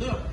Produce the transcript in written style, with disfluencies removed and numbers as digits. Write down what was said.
No.